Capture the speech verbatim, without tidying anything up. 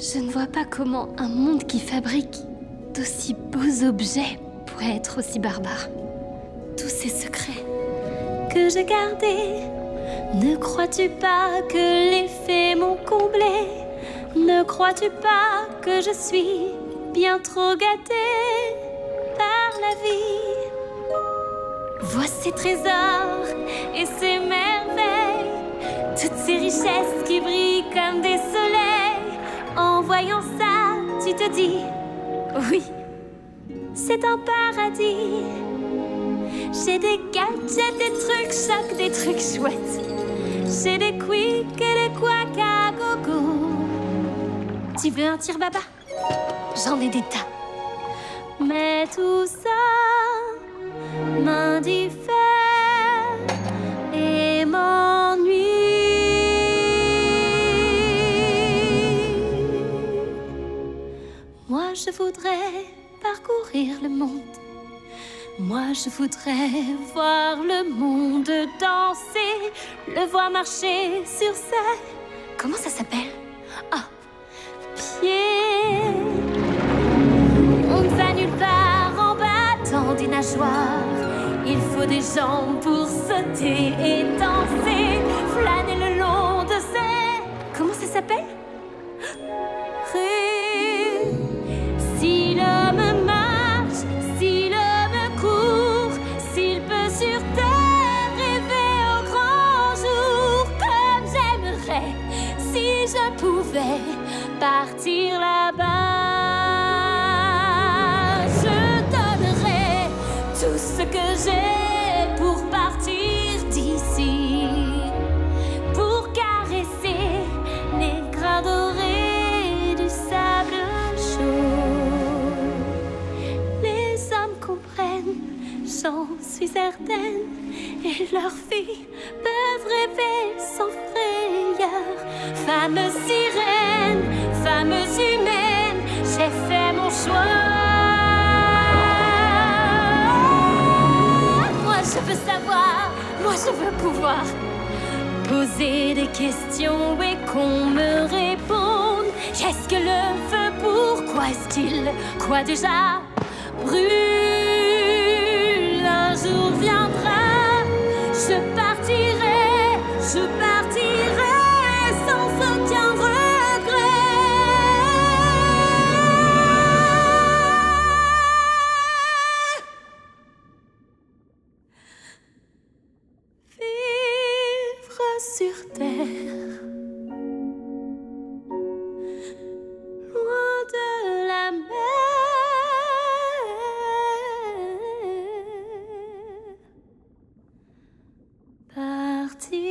Je ne vois pas comment un monde qui fabrique d'aussi beaux objets pourrait être aussi barbare. Tous ces secrets que j'ai gardés, ne crois-tu pas que les fées m'ont comblée? Ne crois-tu pas que je suis bien trop gâtée par la vie? Vois ces trésors et ces merveilles, toutes ces richesses qui brillent comme des soleils. En voyant ça, tu te dis, oui, c'est un paradis. J'ai des gadgets, des trucs chocs, des trucs chouettes. J'ai des quicks et des quacks à gogo. Tu veux un tire-baba? J'en ai des tas. Mais tout ça m'indiffère et m'ennuie. Moi, je voudrais parcourir le monde. Moi, je voudrais voir le monde danser, le voir marcher sur ses... Comment ça s'appelle? Ah, pieds. On ne va nulle part en battant des nageoires. Il faut des jambes pour sauter et danser, flâner le long de ces... Comment ça s'appelle? Rue. Si l'homme marche, si l'homme court, s'il peut sur terre rêver au grand jour, comme j'aimerais si je pouvais partir là-bas. Je donnerai tout ce que j'ai pour partir d'ici, pour caresser les grains dorés du sable chaud. Les hommes comprennent, j'en suis certaine, et leurs filles peuvent rêver sans frayeur. Femme sirène, femme humaine, j'ai fait mon choix. Moi je veux savoir, moi je veux pouvoir poser des questions et qu'on me réponde. Qu'est-ce que le feu, pourquoi est-ce qu'il, quoi déjà, brûle? Un jour viendra, je partirai, je partirai sans aucun regret. Sur terre, loin de la mer, partir.